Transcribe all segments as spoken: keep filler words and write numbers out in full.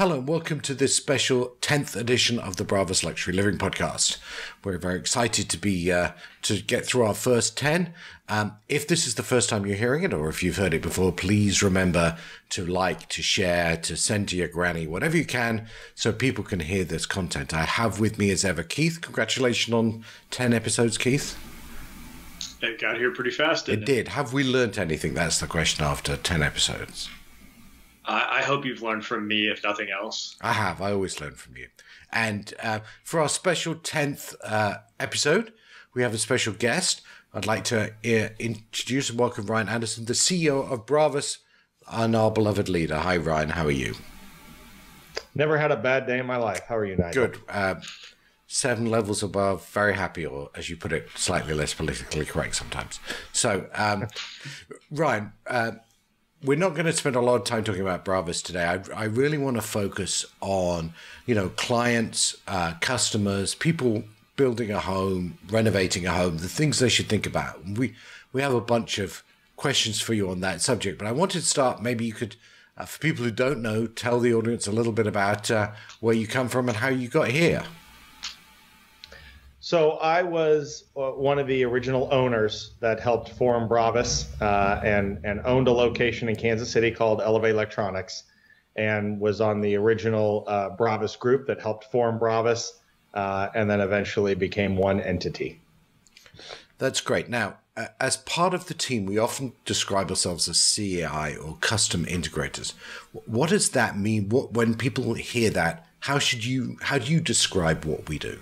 Hello and welcome to this special tenth edition of the Bravas Luxury Living Podcast. We're very excited to be uh, to get through our first ten. Um, if this is the first time you're hearing it, or if you've heard it before, please remember to like, to share, to send to your granny, whatever you can, so people can hear this content. I have with me as ever Keith. Congratulations on ten episodes, Keith. It got here pretty fast, didn't it? It did. Have we learnt anything? That's the question after ten episodes. I hope you've learned from me, if nothing else. I have. I always learn from you. And uh, for our special tenth uh, episode, we have a special guest. I'd like to uh, introduce and welcome Ryan Anderson, the C E O of Bravas, and our beloved leader. Hi, Ryan. How are you? Never had a bad day in my life. How are you, Nigel? Good. Uh, seven levels above. Very happy, or as you put it, slightly less politically correct sometimes. So, um, Ryan... Uh, We're not going to spend a lot of time talking about Bravas today. I, I really want to focus on, you know, clients, uh, customers, people building a home, renovating a home, the things they should think about. We we have a bunch of questions for you on that subject, but I wanted to start. Maybe you could, uh, for people who don't know, tell the audience a little bit about uh, where you come from and how you got here. So I was uh, one of the original owners that helped form Bravas uh, and, and owned a location in Kansas City called Elevate Electronics, and was on the original uh, Bravas group that helped form Bravas uh, and then eventually became one entity. That's great. Now, uh, as part of the team, we often describe ourselves as C A I or custom integrators. What does that mean? What, when people hear that, how should you, how do you describe what we do?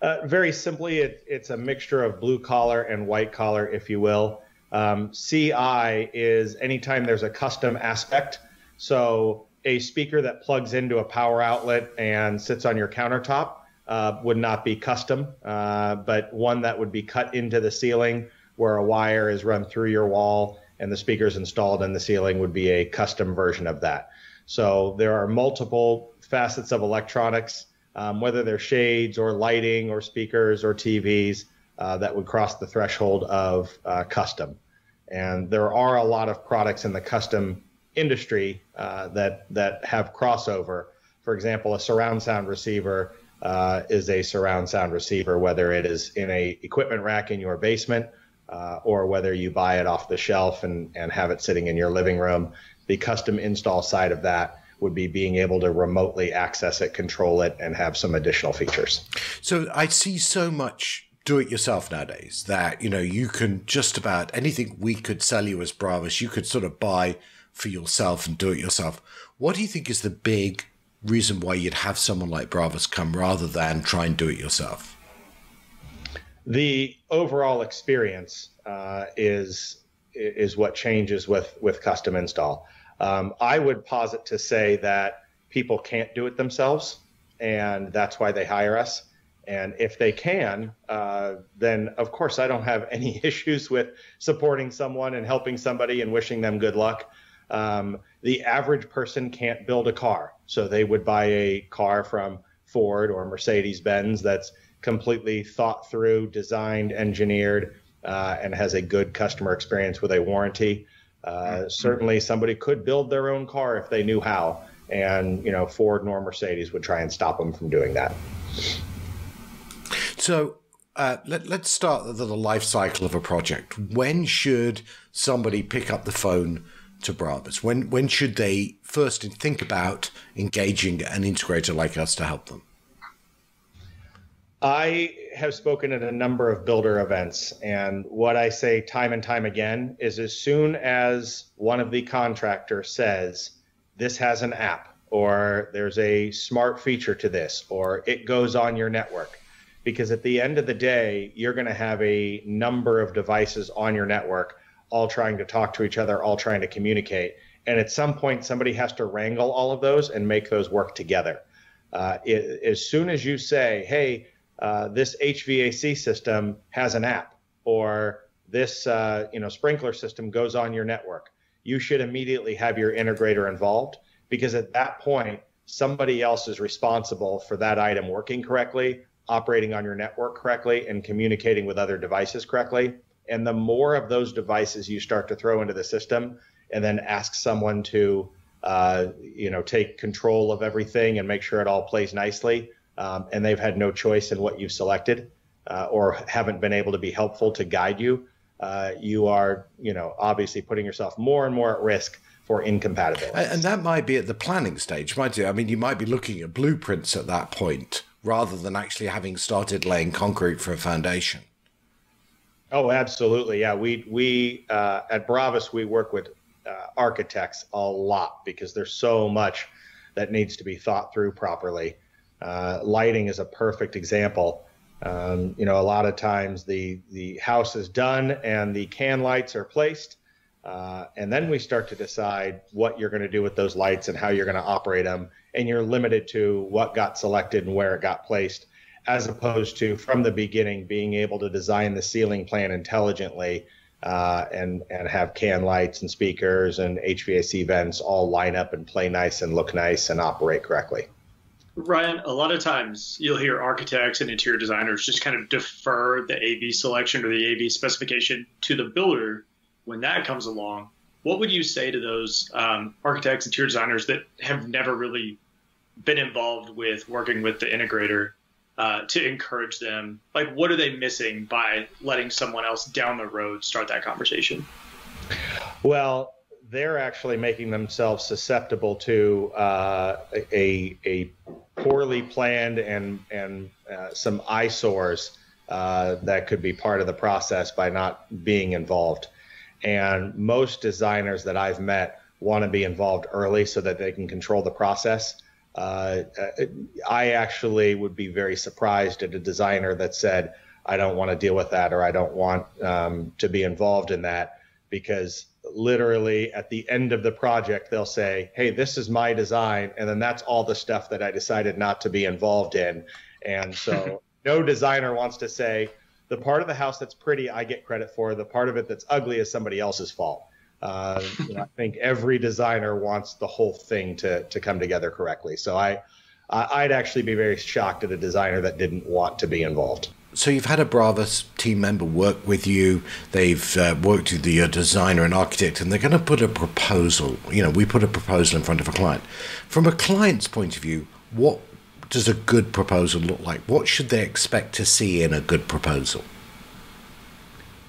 Uh, very simply, it, it's a mixture of blue collar and white collar, if you will. Um, C I is anytime there's a custom aspect. So a speaker that plugs into a power outlet and sits on your countertop uh, would not be custom, uh, but one that would be cut into the ceiling where a wire is run through your wall and the speaker's installed in the ceiling would be a custom version of that. So there are multiple facets of electronics. Um, whether they're shades or lighting or speakers or T Vs uh, that would cross the threshold of uh, custom. And there are a lot of products in the custom industry uh, that, that have crossover. For example, a surround sound receiver uh, is a surround sound receiver, whether it is in a equipment rack in your basement uh, or whether you buy it off the shelf and, and have it sitting in your living room. The custom install side of that would be being able to remotely access it, control it, and have some additional features. So I see so much do-it-yourself nowadays that, you know, you can just about anything we could sell you as Bravas, you could sort of buy for yourself and do it yourself. What do you think is the big reason why you'd have someone like Bravas come rather than try and do it yourself? The overall experience uh, is, is what changes with, with custom install. Um, I would posit to say that people can't do it themselves, and that's why they hire us. And if they can, uh, then, of course, I don't have any issues with supporting someone and helping somebody and wishing them good luck. Um, the average person can't build a car, so they would buy a car from Ford or Mercedes-Benz that's completely thought through, designed, engineered, uh, and has a good customer experience with a warranty. Uh, certainly somebody could build their own car if they knew how, and, you know, Ford nor Mercedes would try and stop them from doing that. So uh, let, let's start the, the life cycle of a project. When should somebody pick up the phone to Bravas? When, when should they first think about engaging an integrator like us to help them? I have spoken at a number of builder events, and what I say time and time again is as soon as one of the contractors says, this has an app, or there's a smart feature to this, or it goes on your network, because at the end of the day, you're going to have a number of devices on your network, all trying to talk to each other, all trying to communicate. And at some point, somebody has to wrangle all of those and make those work together. Uh, it, as soon as you say, hey, Uh, this H V A C system has an app, or this uh, you know, sprinkler system goes on your network, you should immediately have your integrator involved, because at that point, somebody else is responsible for that item working correctly, operating on your network correctly, and communicating with other devices correctly. And the more of those devices you start to throw into the system and then ask someone to uh, you know, take control of everything and make sure it all plays nicely. Um, and they've had no choice in what you've selected, uh, or haven't been able to be helpful to guide you. Uh, you are, you know, obviously putting yourself more and more at risk for incompatibility. And that might be at the planning stage, might it? I mean, you might be looking at blueprints at that point rather than actually having started laying concrete for a foundation. Oh, absolutely. Yeah, we we uh, at Bravas, we work with uh, architects a lot because there's so much that needs to be thought through properly. Uh, lighting is a perfect example. Um, you know, a lot of times the the house is done and the can lights are placed, uh, and then we start to decide what you're going to do with those lights and how you're going to operate them, and you're limited to what got selected and where it got placed, as opposed to from the beginning being able to design the ceiling plan intelligently uh, and, and have can lights and speakers and H V A C vents all line up and play nice and look nice and operate correctly. Ryan, a lot of times you'll hear architects and interior designers just kind of defer the A V selection or the A V specification to the builder when that comes along. What would you say to those um, architects, interior designers that have never really been involved with working with the integrator? Uh, to encourage them, like, what are they missing by letting someone else down the road start that conversation? Well, they're actually making themselves susceptible to uh, a, a poorly planned and, and uh, some eyesores uh, that could be part of the process by not being involved. And most designers that I've met want to be involved early so that they can control the process. Uh, I actually would be very surprised at a designer that said, I don't want to deal with that, or I don't want um, to be involved in that, because literally at the end of the project, they'll say, hey, this is my design. And then that's all the stuff that I decided not to be involved in. And so no designer wants to say, the part of the house that's pretty, I get credit for. The part of it that's ugly is somebody else's fault. Uh, you know, I think every designer wants the whole thing to, to come together correctly. So I, I'd actually be very shocked at a designer that didn't want to be involved. So you've had a Bravas team member work with you. They've uh, worked with your designer and architect, and they're going to put a proposal. You know, we put a proposal in front of a client. From a client's point of view, what does a good proposal look like? What should they expect to see in a good proposal?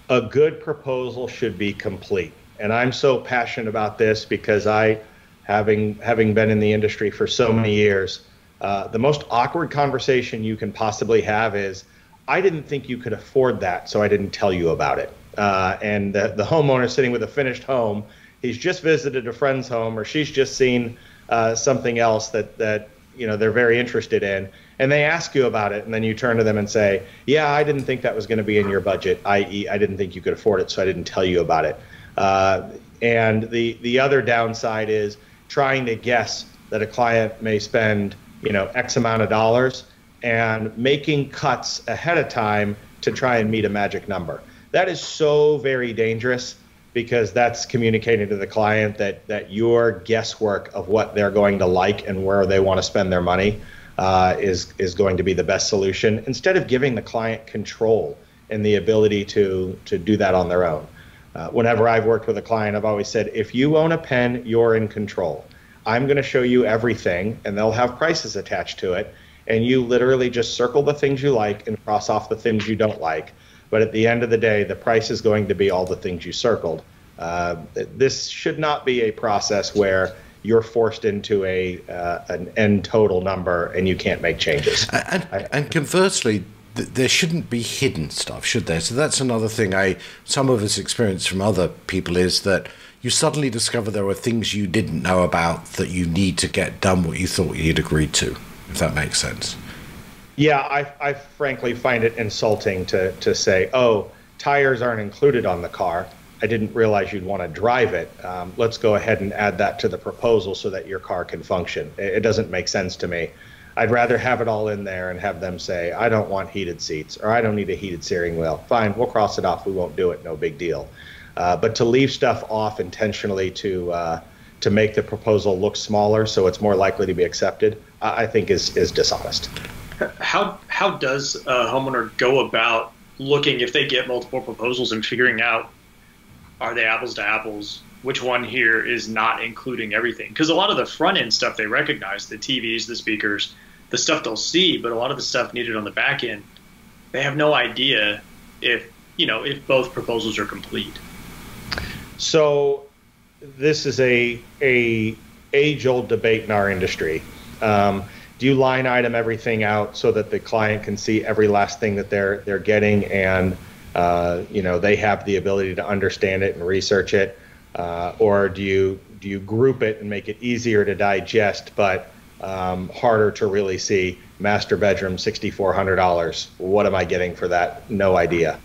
A good proposal should be complete. And I'm so passionate about this because I, having having been in the industry for so many years, uh, the most awkward conversation you can possibly have is, I didn't think you could afford that, so I didn't tell you about it. Uh, and the, the homeowner sitting with a finished home, he's just visited a friend's home, or she's just seen uh, something else that, that you know they're very interested in, and they ask you about it, and then you turn to them and say, yeah, I didn't think that was going to be in your budget, that is I didn't think you could afford it, so I didn't tell you about it. Uh, and the, the other downside is trying to guess that a client may spend, you know, X amount of dollars and making cuts ahead of time to try and meet a magic number. That is so very dangerous because that's communicating to the client that, that your guesswork of what they're going to like and where they want to spend their money uh, is, is going to be the best solution instead of giving the client control and the ability to, to do that on their own. Uh, whenever I've worked with a client, I've always said, if you own a pen, you're in control. I'm going to show you everything, and they'll have prices attached to it. And you literally just circle the things you like and cross off the things you don't like. But at the end of the day, the price is going to be all the things you circled. Uh, this should not be a process where you're forced into a uh, an end total number and you can't make changes. And, and conversely, there shouldn't be hidden stuff, should there? So that's another thing I some of us experience from other people is that you suddenly discover there are things you didn't know about that you need to get done what you thought you'd agreed to, if that makes sense. Yeah, I, I frankly find it insulting to, to say, oh, tires aren't included on the car. I didn't realize you'd want to drive it. Um, let's go ahead and add that to the proposal so that your car can function. It, it doesn't make sense to me. I'd rather have it all in there and have them say, I don't want heated seats, or I don't need a heated steering wheel. Fine, we'll cross it off. We won't do it. No big deal. Uh, but to leave stuff off intentionally to uh, to make the proposal look smaller so it's more likely to be accepted, I think is, is dishonest. How, how does a homeowner go about looking if they get multiple proposals and figuring out are they apples to apples? Which one here is not including everything? Because a lot of the front end stuff they recognize, the T Vs, the speakers, the stuff they'll see, but a lot of the stuff needed on the back end, they have no idea if, you know, if both proposals are complete. So this is a, a age-old debate in our industry. Um, do you line item everything out so that the client can see every last thing that they're, they're getting, and uh, you know, they have the ability to understand it and research it? Uh, or do you do you group it and make it easier to digest, but um, harder to really see? Master bedroom, six thousand four hundred dollars. What am I getting for that? No idea.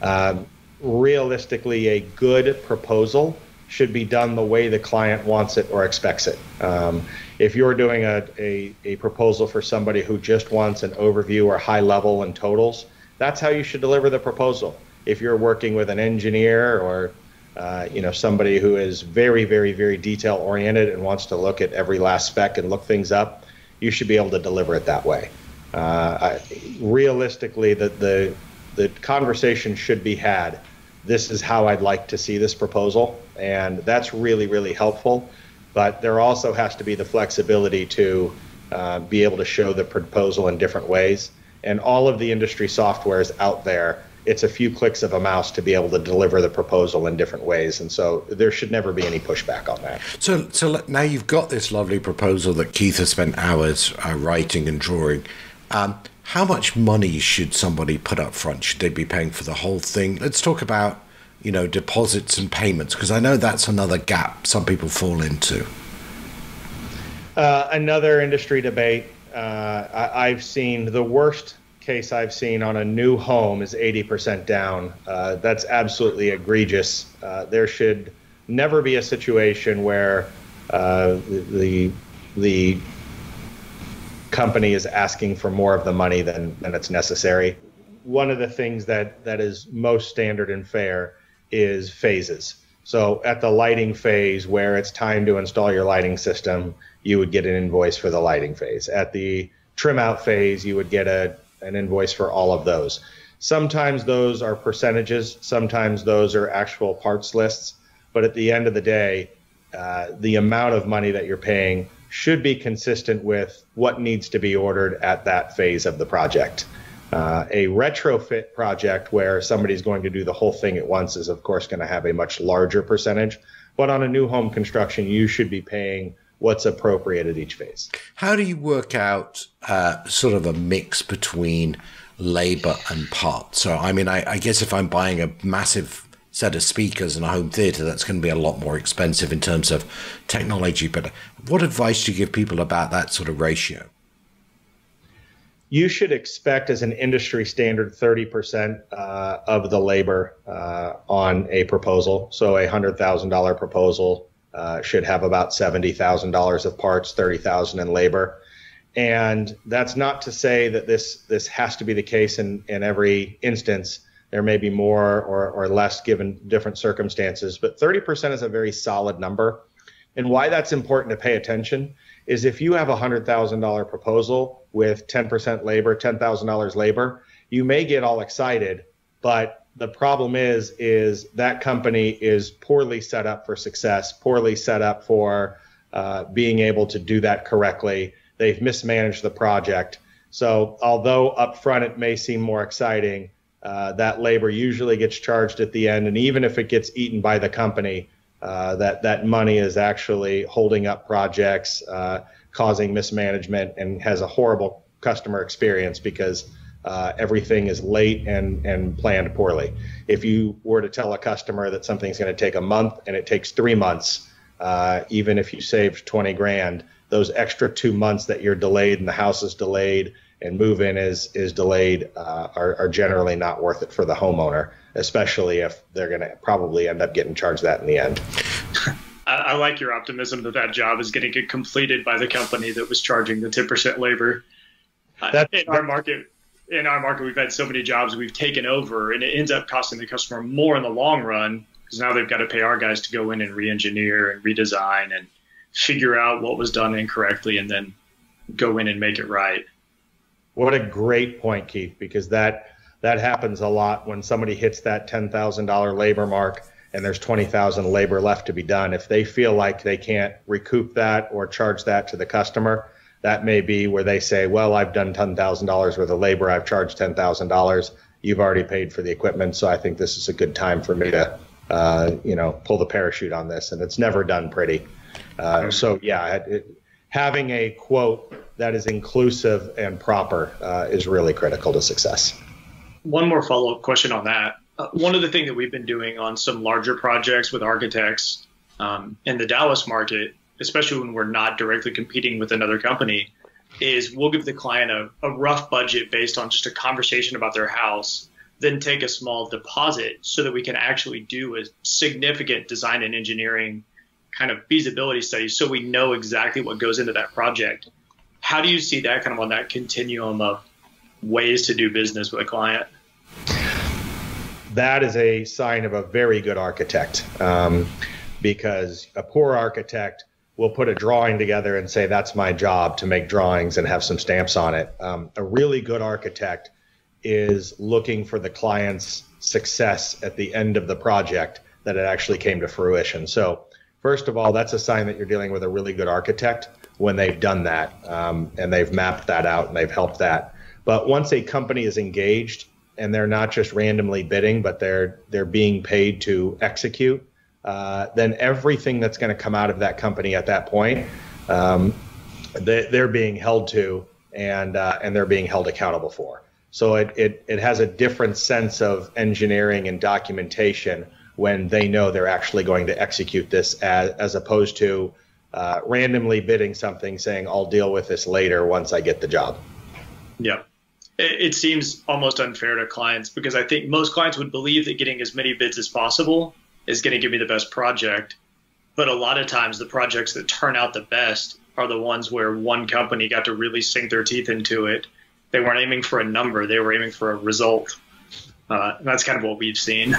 Um, realistically, a good proposal should be done the way the client wants it or expects it. Um, if you're doing a, a, a proposal for somebody who just wants an overview or high level and totals, that's how you should deliver the proposal. If you're working with an engineer or Uh, you know, somebody who is very, very, very detail oriented and wants to look at every last spec and look things up, you should be able to deliver it that way. Uh, I, realistically, the, the, the conversation should be had. This is how I'd like to see this proposal. And that's really, really helpful. But there also has to be the flexibility to uh, be able to show the proposal in different ways. And all of the industry softwares out there, it's a few clicks of a mouse to be able to deliver the proposal in different ways. And so there should never be any pushback on that. So, so now you've got this lovely proposal that Keith has spent hours uh, writing and drawing. Um, how much money should somebody put up front? Should they be paying for the whole thing? Let's talk about, you know, deposits and payments, because I know that's another gap some people fall into. Uh, another industry debate. Uh, I, I've seen the worst case I've seen on a new home is eighty percent down. Uh, that's absolutely egregious. Uh, there should never be a situation where uh, the the company is asking for more of the money than, than it's necessary. One of the things that, that is most standard and fair is phases. So at the lighting phase, where it's time to install your lighting system, you would get an invoice for the lighting phase. At the trim out phase, you would get a an invoice for all of those. Sometimes those are percentages, sometimes those are actual parts lists, but at the end of the day, uh, the amount of money that you're paying should be consistent with what needs to be ordered at that phase of the project. Uh, a retrofit project where somebody's going to do the whole thing at once is of course going to have a much larger percentage, but on a new home construction, you should be paying what's appropriate at each phase. How do you work out uh, sort of a mix between labor and parts? So, I mean, I, I guess if I'm buying a massive set of speakers and a home theater, that's going to be a lot more expensive in terms of technology. But what advice do you give people about that sort of ratio? You should expect as an industry standard thirty percent uh, of the labor uh, on a proposal. So a one hundred thousand dollar proposal Uh, should have about seventy thousand dollars of parts, thirty thousand dollars in labor. And that's not to say that this this has to be the case in, in every instance. There may be more or, or less given different circumstances, but thirty percent is a very solid number. And why that's important to pay attention is if you have a one hundred thousand dollar proposal with ten percent labor, ten thousand dollars labor, you may get all excited, but the problem is, is that company is poorly set up for success, poorly set up for uh, being able to do that correctly. They've mismanaged the project. So although upfront it may seem more exciting, uh, that labor usually gets charged at the end. And even if it gets eaten by the company, uh, that, that money is actually holding up projects, uh, causing mismanagement, and has a horrible customer experience because Uh, everything is late and, and planned poorly. If you were to tell a customer that something's going to take a month and it takes three months, uh, even if you saved twenty grand, those extra two months that you're delayed and the house is delayed and move in is, is delayed uh, are, are generally not worth it for the homeowner, especially if they're going to probably end up getting charged that in the end. I, I like your optimism that that job is going to get completed by the company that was charging the ten percent labor. That's in our market. In our market, we've had so many jobs we've taken over, and it ends up costing the customer more in the long run because now they've got to pay our guys to go in and re-engineer and redesign and figure out what was done incorrectly and then go in and make it right. What a great point, Keith, because that that happens a lot when somebody hits that ten thousand dollar labor mark and there's twenty thousand labor left to be done. If they feel like they can't recoup that or charge that to the customer, that may be where they say, well, I've done ten thousand dollars worth of labor. I've charged ten thousand dollars. You've already paid for the equipment. So I think this is a good time for me to, uh, you know, pull the parachute on this. And it's never done pretty. Uh, so, yeah, it, having a quote that is inclusive and proper uh, is really critical to success. One more follow-up question on that. Uh, one of the things that we've been doing on some larger projects with architects um, in the Dallas market, especially when we're not directly competing with another company, is we'll give the client a, a rough budget based on just a conversation about their house, then take a small deposit so that we can actually do a significant design and engineering kind of feasibility study so we know exactly what goes into that project. How do you see that kind of on that continuum of ways to do business with a client? That is a sign of a very good architect, um, because a poor architect will put a drawing together and say, that's my job to make drawings and have some stamps on it. Um, a really good architect is looking for the client's success at the end of the project, that it actually came to fruition. So first of all, that's a sign that you're dealing with a really good architect when they've done that, um, and they've mapped that out and they've helped that. But once a company is engaged and they're not just randomly bidding, but they're they're being paid to execute, uh, then everything that's going to come out of that company at that point, um, they, they're being held to and uh, and they're being held accountable for. So it, it it has a different sense of engineering and documentation when they know they're actually going to execute this, as, as opposed to uh, randomly bidding something, saying, I'll deal with this later once I get the job. Yeah. It seems almost unfair to clients, because I think most clients would believe that getting as many bids as possible is going to give me the best project. But a lot of times the projects that turn out the best are the ones where one company got to really sink their teeth into it. They weren't aiming for a number. They were aiming for a result. Uh, and that's kind of what we've seen.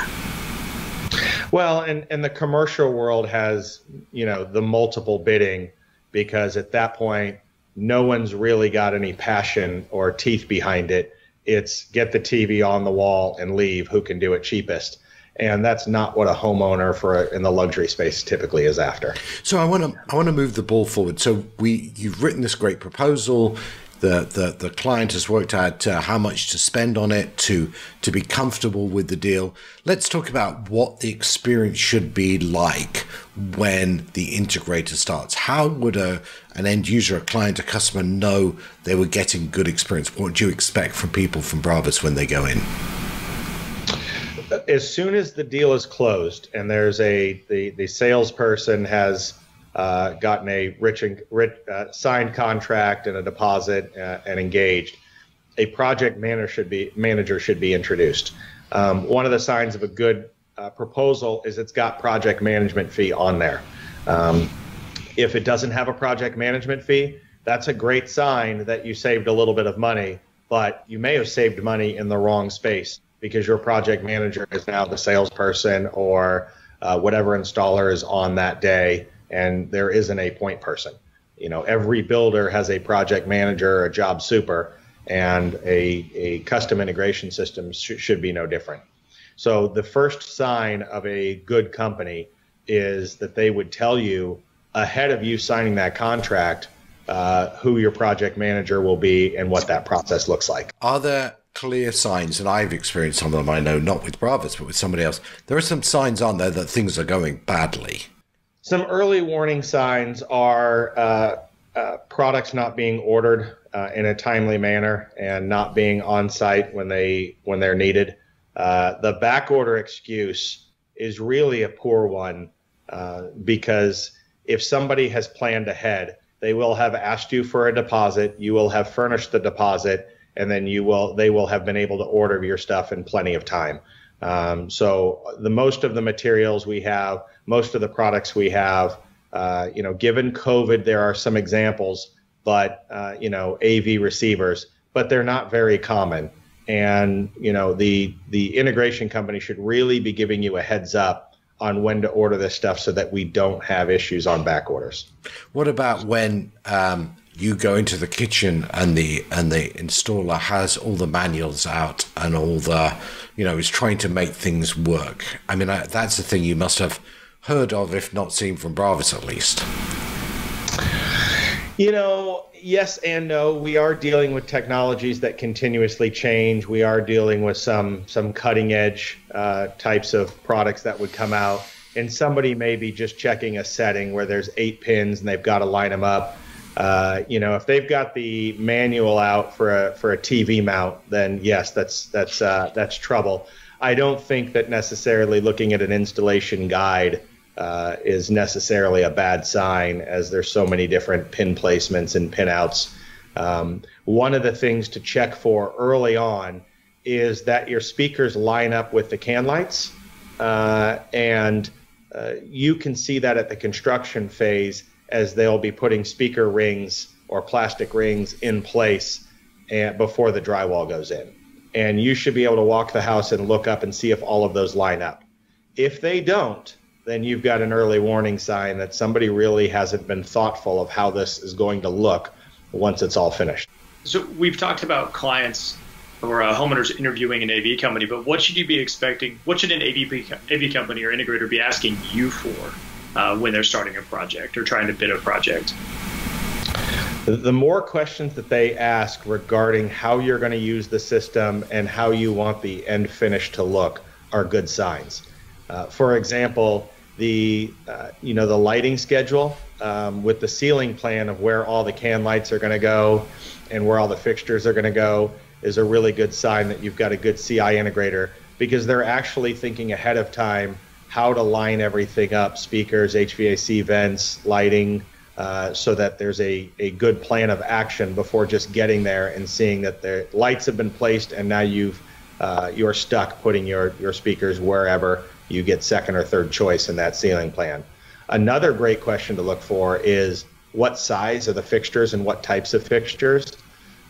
Well, and, and the commercial world has, you know, the multiple bidding, because at that point, no one's really got any passion or teeth behind it. It's get the T V on the wall and leave. Who can do it cheapest? And that's not what a homeowner for a, in the luxury space typically is after. So I want to I want to move the ball forward. So we you've written this great proposal. The the the client has worked out uh, how much to spend on it to to be comfortable with the deal. Let's talk about what the experience should be like when the integrator starts. How would a an end user, a client, a customer know they were getting good experience? What do you expect from people from Bravas when they go in? As soon as the deal is closed and there's a the the salesperson has uh, gotten a rich and rich uh, signed contract and a deposit uh, and engaged, a project manager should be manager should be introduced. Um, one of the signs of a good Uh, proposal is it's got project management fee on there. Um, if it doesn't have a project management fee, that's a great sign that you saved a little bit of money, but you may have saved money in the wrong space, because your project manager is now the salesperson or uh, whatever installer is on that day, and there isn't a point person. You know, every builder has a project manager or a job super, and a, a custom integration system sh should be no different. So the first sign of a good company is that they would tell you ahead of you signing that contract uh, who your project manager will be and what that process looks like. Are there clear signs, and I've experienced some of them, I know, not with Bravas, but with somebody else, there are some signs, aren't there, that things are going badly? Some early warning signs are uh, uh, products not being ordered uh, in a timely manner and not being on site when, they, when they're needed. Uh, the backorder excuse is really a poor one, uh, because if somebody has planned ahead, they will have asked you for a deposit, you will have furnished the deposit, and then you will they will have been able to order your stuff in plenty of time. Um, so the most of the materials we have, most of the products we have, uh, you know, given COVID, there are some examples, but uh, you know, A V receivers, but they're not very common. And, you know, the the integration company should really be giving you a heads up on when to order this stuff so that we don't have issues on back orders. What about when um, you go into the kitchen and the and the installer has all the manuals out and all the, you know, is trying to make things work. I mean, I, that's the thing you must have heard of, if not seen from Bravas at least. You know, yes and no. We are dealing with technologies that continuously change. We are dealing with some some cutting edge uh, types of products that would come out. And somebody may be just checking a setting where there's eight pins and they've got to line them up. Uh, you know, if they've got the manual out for a for a T V mount, then yes, that's that's uh, that's trouble. I don't think that necessarily looking at an installation guide uh, is necessarily a bad sign, as there's so many different pin placements and pinouts. Um, one of the things to check for early on is that your speakers line up with the can lights, uh, and uh, you can see that at the construction phase, as they'll be putting speaker rings or plastic rings in place and before the drywall goes in. And you should be able to walk the house and look up and see if all of those line up. If they don't, then you've got an early warning sign that somebody really hasn't been thoughtful of how this is going to look once it's all finished. So we've talked about clients or uh, homeowners interviewing an A V company, but what should you be expecting? What should an A V, A V company or integrator be asking you for? Uh, when they're starting a project or trying to bid a project? The more questions that they ask regarding how you're going to use the system and how you want the end finish to look are good signs. Uh, for example, the uh, you know the lighting schedule um, with the ceiling plan of where all the can lights are going to go and where all the fixtures are going to go is a really good sign that you've got a good C I integrator, because they're actually thinking ahead of time how to line everything up, speakers, H V A C vents, lighting, uh, so that there's a, a good plan of action before just getting there and seeing that the lights have been placed and now you've, uh, you're stuck putting your, your speakers wherever you get second or third choice in that ceiling plan. Another great question to look for is what size are the fixtures and what types of fixtures,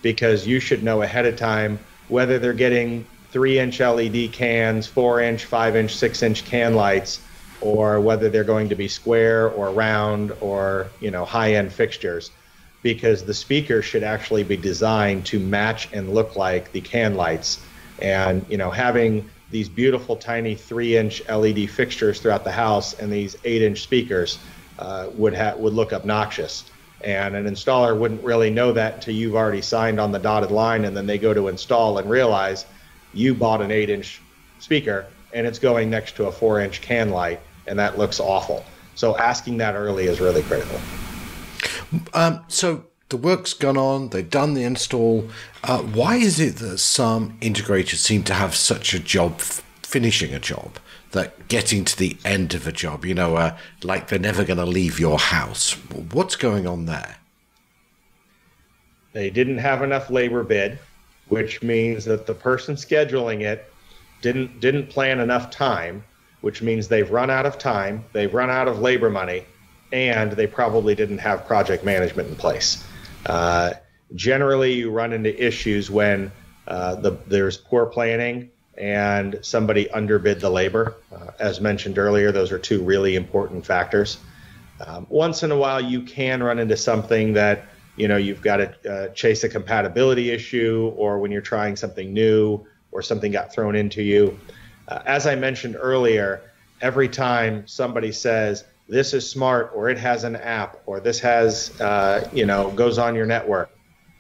because you should know ahead of time whether they're getting three inch L E D cans, four inch, five inch, six inch can lights, or whether they're going to be square or round or, you know, high-end fixtures, because the speaker should actually be designed to match and look like the can lights. And, you know, having these beautiful tiny three inch L E D fixtures throughout the house and these eight inch speakers uh, would, ha would look obnoxious. And an installer wouldn't really know that until you've already signed on the dotted line, and then they go to install and realize you bought an eight inch speaker and it's going next to a four inch can light, and that looks awful. So asking that early is really critical. Um, so the work's gone on, they've done the install. Uh, why is it that some integrators seem to have such a job finishing a job, that getting to the end of a job, you know, uh, like they're never going to leave your house? What's going on there? They didn't have enough labor bid, which means that the person scheduling it didn't didn't plan enough time, which means they've run out of time, they've run out of labor money, and they probably didn't have project management in place. Uh, generally, you run into issues when uh, the, there's poor planning and somebody underbid the labor. Uh, as mentioned earlier, those are two really important factors. Um, once in a while, you can run into something that, you know, you've got to uh, chase a compatibility issue, or when you're trying something new or something got thrown into you. Uh, as I mentioned earlier, every time somebody says, this is smart, or it has an app, or this has, uh, you know, goes on your network,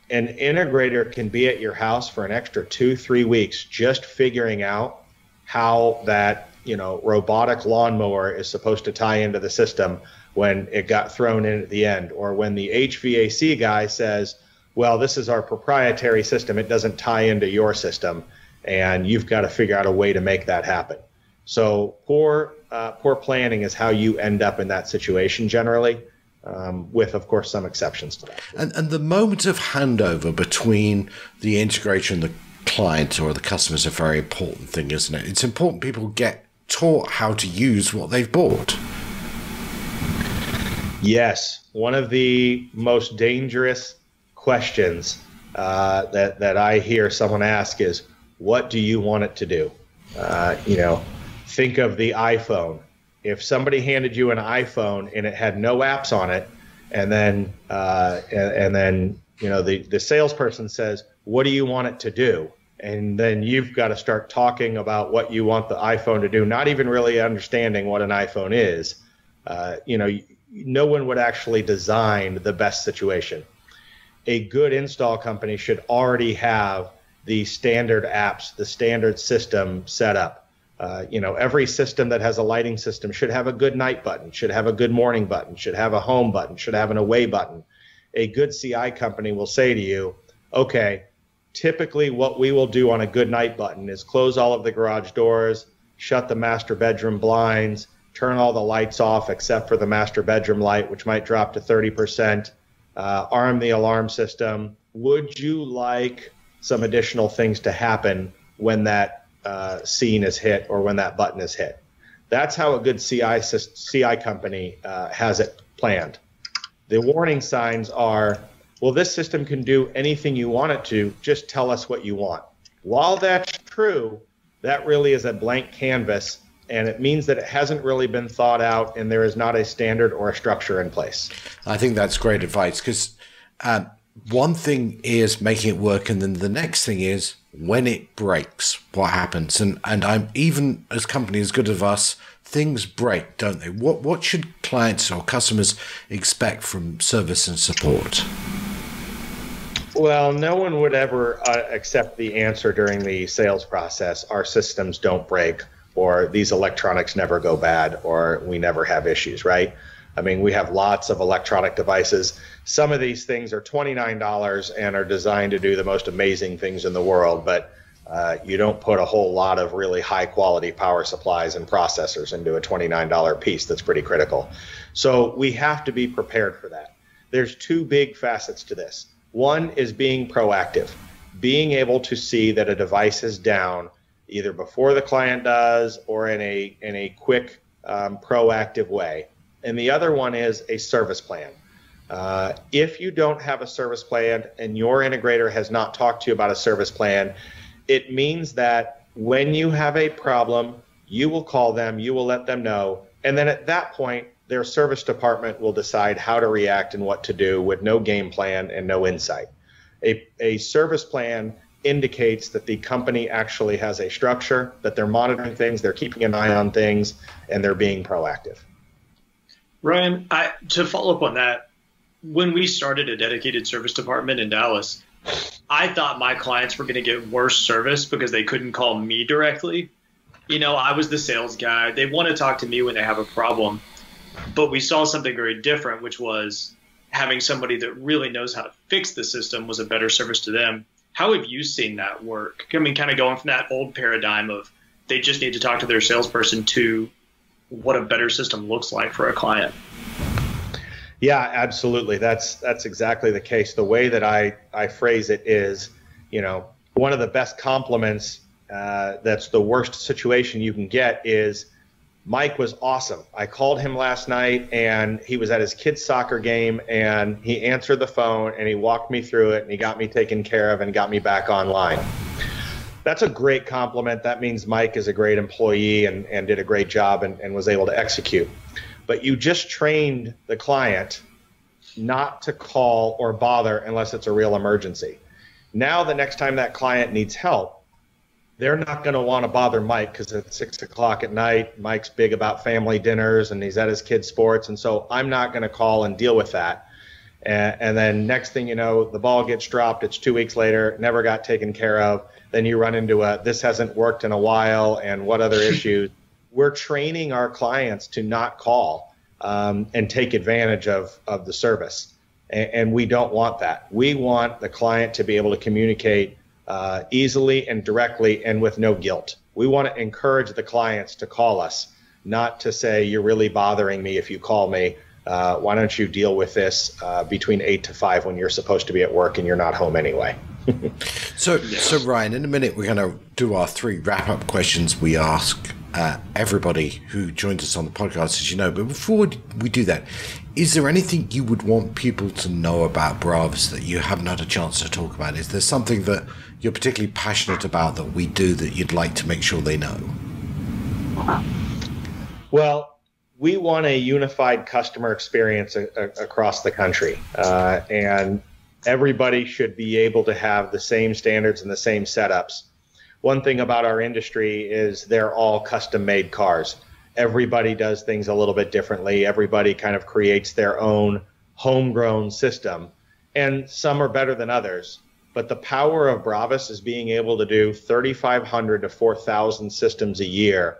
an integrator can be at your house for an extra two, three weeks just figuring out how that, you know, robotic lawnmower is supposed to tie into the system when it got thrown in at the end, or when the H V A C guy says, well, this is our proprietary system, it doesn't tie into your system, and you've got to figure out a way to make that happen. So poor, uh, poor planning is how you end up in that situation generally, um, with, of course, some exceptions to that. And, and the moment of handover between the integrator and the client or the customer is a very important thing, isn't it? It's important people get taught how to use what they've bought. Yes, one of the most dangerous questions uh, that that I hear someone ask is, "What do you want it to do?" Uh, you know, think of the iPhone. If somebody handed you an iPhone and it had no apps on it, And then, uh, and, and then, you know, the, the salesperson says, what do you want it to do? And then you've got to start talking about what you want the iPhone to do, not even really understanding what an iPhone is. Uh, you know, no one would actually design the best situation. A good install company should already have the standard apps, the standard system set up. Uh, you know, every system that has a lighting system should have a good night button, should have a good morning button, should have a home button, should have an away button. A good C I company will say to you, okay, typically what we will do on a good night button is close all of the garage doors, shut the master bedroom blinds, turn all the lights off except for the master bedroom light, which might drop to thirty percent, uh, arm the alarm system. Would you like some additional things to happen when that uh, scene is hit or when that button is hit? That's how a good C I, C I company uh, has it planned. The warning signs are, well, this system can do anything you want it to, just tell us what you want. While that's true, that really is a blank canvas, and it means that it hasn't really been thought out and there is not a standard or a structure in place. I think that's great advice, because uh, one thing is making it work, and then the next thing is when it breaks, what happens? And and I'm even as company as good as us, things break, don't they? What what should clients or customers expect from service and support? Well, no one would ever uh, accept the answer during the sales process, our systems don't break, or these electronics never go bad, or we never have issues, right? I mean, we have lots of electronic devices. Some of these things are twenty-nine dollars and are designed to do the most amazing things in the world, but uh, you don't put a whole lot of really high quality power supplies and processors into a twenty-nine dollar piece. That's pretty critical. So we have to be prepared for that. There's two big facets to this. One is being proactive, being able to see that a device is down either before the client does or in a, in a quick, um, proactive way. And the other one is a service plan. Uh, if you don't have a service plan and your integrator has not talked to you about a service plan, it means that when you have a problem, you will call them, you will let them know. And then at that point, their service department will decide how to react and what to do with no game plan and no insight. A, a service plan indicates that the company actually has a structure, that they're monitoring things, they're keeping an eye on things, and they're being proactive. Ryan, I, to follow up on that, when we started a dedicated service department in Dallas, I thought my clients were going to get worse service because they couldn't call me directly. You know, I was the sales guy. They want to talk to me when they have a problem. But we saw something very different, which was having somebody that really knows how to fix the system was a better service to them. How have you seen that work? I mean, kind of going from that old paradigm of they just need to talk to their salesperson to what a better system looks like for a client. Yeah, absolutely. That's that's exactly the case. The way that I, I phrase it is, you know, one of the best compliments uh, that's the worst situation you can get is, Mike was awesome. I called him last night and he was at his kid's soccer game and he answered the phone and he walked me through it and he got me taken care of and got me back online. That's a great compliment. That means Mike is a great employee and, and did a great job and, and was able to execute. But you just trained the client not to call or bother unless it's a real emergency. Now the next time that client needs help, they're not going to want to bother Mike because it's six o'clock at night. Mike's big about family dinners and he's at his kids' sports. And so I'm not going to call and deal with that. And, and then next thing you know, the ball gets dropped. It's two weeks later, never got taken care of. Then you run into a, this hasn't worked in a while. And what other issues? We're training our clients to not call um, and take advantage of, of the service. And, and we don't want that. We want the client to be able to communicate Uh, easily and directly and with no guilt. We want to encourage the clients to call us, not to say, you're really bothering me if you call me. Uh, why don't you deal with this uh, between eight to five when you're supposed to be at work and you're not home anyway? so, so Ryan, in a minute, we're going to do our three wrap-up questions we ask uh, everybody who joins us on the podcast, as you know. But before we do that, is there anything you would want people to know about Bravas that you haven't had a chance to talk about? Is there something that you're particularly passionate about that we do that you'd like to make sure they know? Well, we want a unified customer experience a, a, across the country, uh, and everybody should be able to have the same standards and the same setups. One thing about our industry is they're all custom-made cars. Everybody does things a little bit differently. Everybody kind of creates their own homegrown system, and some are better than others. But the power of Bravas is being able to do thirty-five hundred to four thousand systems a year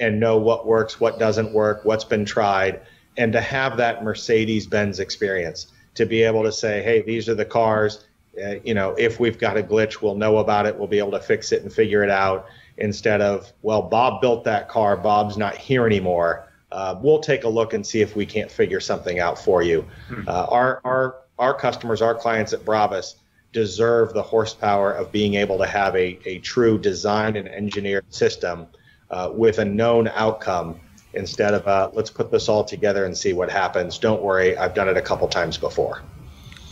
and know what works, what doesn't work, what's been tried, and to have that Mercedes-Benz experience, to be able to say, hey, these are the cars. Uh, you know, if we've got a glitch, we'll know about it. We'll be able to fix it and figure it out, instead of, well, Bob built that car. Bob's not here anymore. Uh, we'll take a look and see if we can't figure something out for you. Hmm. Uh, our, our, our customers, our clients at Bravas deserve the horsepower of being able to have a, a true design and engineered system uh, with a known outcome, instead of uh, let's put this all together and see what happens. Don't worry, I've done it a couple times before.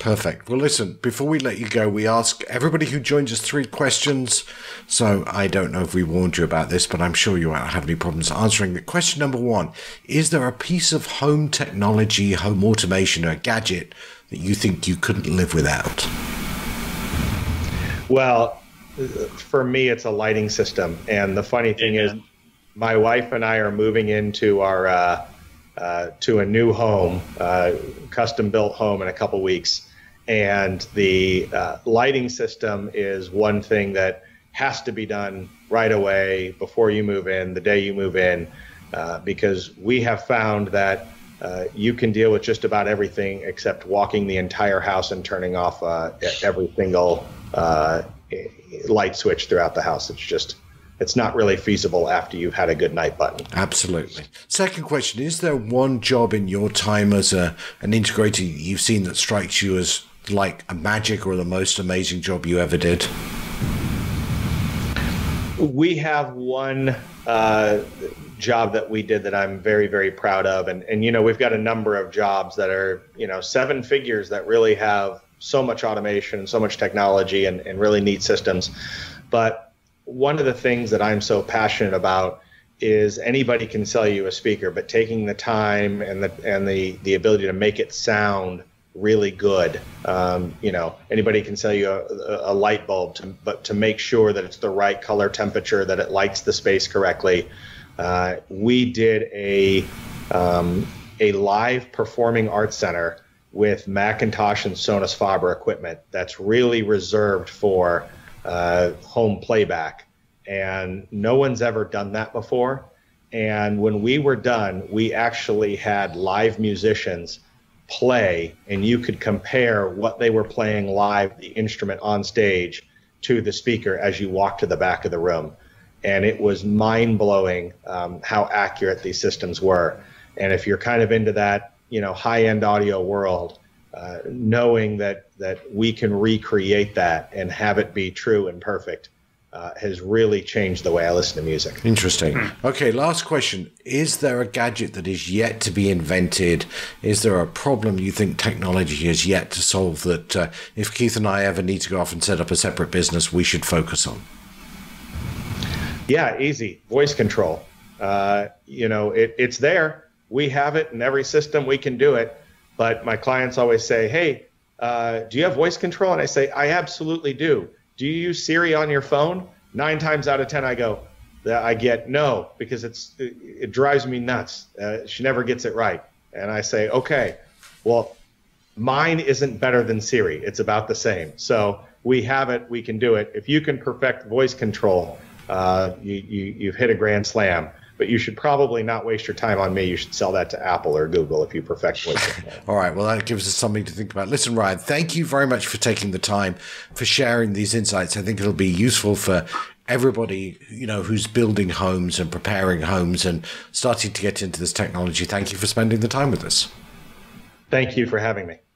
Perfect. Well, listen, before we let you go, we ask everybody who joins us three questions. So I don't know if we warned you about this, but I'm sure you won't have any problems answering. The question number one, is there a piece of home technology, home automation, or a gadget that you think you couldn't live without? Well, for me, it's a lighting system. And the funny thing yeah. is, my wife and I are moving into our uh, uh, to a new home, uh, custom built home, in a couple weeks. And the uh, lighting system is one thing that has to be done right away before you move in, the day you move in, uh, because we have found that uh, you can deal with just about everything except walking the entire house and turning off uh, every single uh, light switch throughout the house. It's just, it's not really feasible after you've had a good night button. Absolutely. Second question, is there one job in your time as a, an integrator you've seen that strikes you as like a magic or the most amazing job you ever did? We have one uh, job that we did that I'm very, very proud of. And, and, you know, we've got a number of jobs that are, you know, seven figures that really have so much automation and so much technology and, and really neat systems. But one of the things that I'm so passionate about is anybody can sell you a speaker, but taking the time and the and the the ability to make it sound really good. Um, you know, anybody can sell you a, a light bulb, to, but to make sure that it's the right color temperature, that it lights the space correctly. Uh, we did a um, a live performing arts center with Macintosh and Sonus Faber equipment that's really reserved for Uh, home playback, and no one's ever done that before. And when we were done, we actually had live musicians play, and you could compare what they were playing live, the instrument on stage, to the speaker as you walked to the back of the room. And it was mind-blowing um, how accurate these systems were. And if you're kind of into that, you know, high-end audio world, Uh, knowing that that we can recreate that and have it be true and perfect uh, has really changed the way I listen to music. Interesting. Okay, last question. Is there a gadget that is yet to be invented? Is there a problem you think technology is yet to solve that uh, if Keith and I ever need to go off and set up a separate business, we should focus on? Yeah, easy. Voice control. Uh, you know, it, it's there. We have it in every system. We can do it. But my clients always say, hey, uh, do you have voice control? And I say, I absolutely do. Do you use Siri on your phone? Nine times out of ten, I go, I get no, because it's it, it drives me nuts. Uh, she never gets it right. And I say, okay, well, mine isn't better than Siri. It's about the same. So we have it. We can do it. If you can perfect voice control, uh, you, you, you've hit a grand slam. But you should probably not waste your time on me. You should sell that to Apple or Google if you perfect voice control. All right. Well, that gives us something to think about. Listen, Ryan, thank you very much for taking the time, for sharing these insights. I think it'll be useful for everybody, you know, who's building homes and preparing homes and starting to get into this technology. Thank you for spending the time with us. Thank you for having me.